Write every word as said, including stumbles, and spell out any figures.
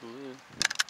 to live.